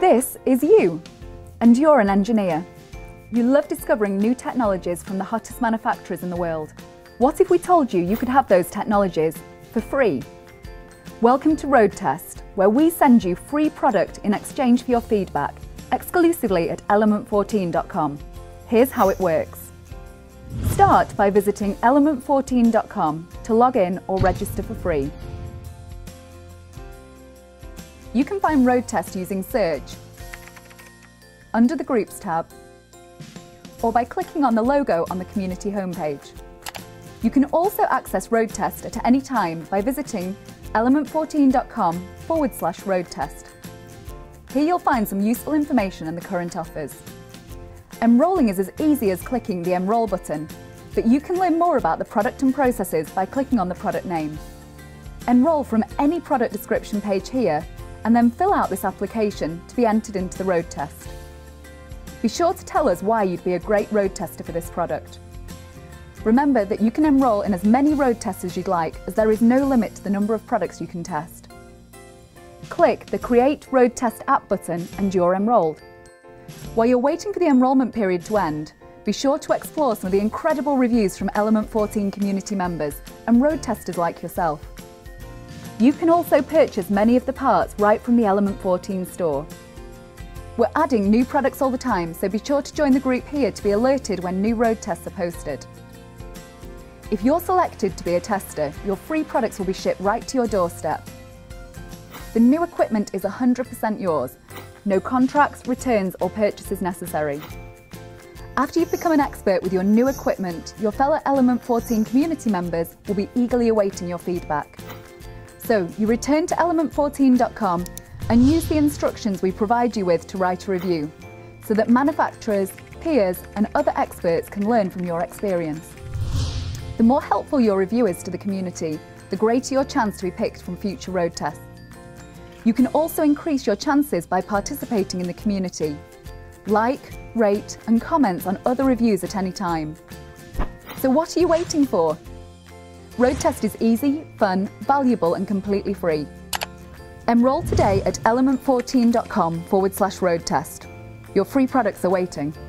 This is you, and you're an engineer. You love discovering new technologies from the hottest manufacturers in the world. What if we told you you could have those technologies for free? Welcome to Road Test, where we send you free product in exchange for your feedback, exclusively at element14.com. Here's how it works. Start by visiting element14.com to log in or register for free. You can find Road Test using search, under the Groups tab, or by clicking on the logo on the community homepage. You can also access Road Test at any time by visiting element14.com/roadtest. Here you'll find some useful information and the current offers. Enrolling is as easy as clicking the Enroll button, but you can learn more about the product and processes by clicking on the product name. Enroll from any product description page here, and then fill out this application to be entered into the road test. Be sure to tell us why you'd be a great road tester for this product. Remember that you can enroll in as many road tests as you'd like, as there is no limit to the number of products you can test. Click the Create Road Test App button and you're enrolled. While you're waiting for the enrolment period to end, be sure to explore some of the incredible reviews from Element14 community members and road testers like yourself. You can also purchase many of the parts right from the Element14 store. We're adding new products all the time, so be sure to join the group here to be alerted when new road tests are posted. If you're selected to be a tester, your free products will be shipped right to your doorstep. The new equipment is 100% yours. No contracts, returns or purchases necessary. After you've become an expert with your new equipment, your fellow Element14 community members will be eagerly awaiting your feedback. So you return to element14.com and use the instructions we provide you with to write a review, so that manufacturers, peers and other experts can learn from your experience. The more helpful your review is to the community, the greater your chance to be picked from future road tests. You can also increase your chances by participating in the community. Like, rate and comment on other reviews at any time. So what are you waiting for? Road Test is easy, fun, valuable and completely free. Enroll today at element14.com/road test. Your free products are waiting.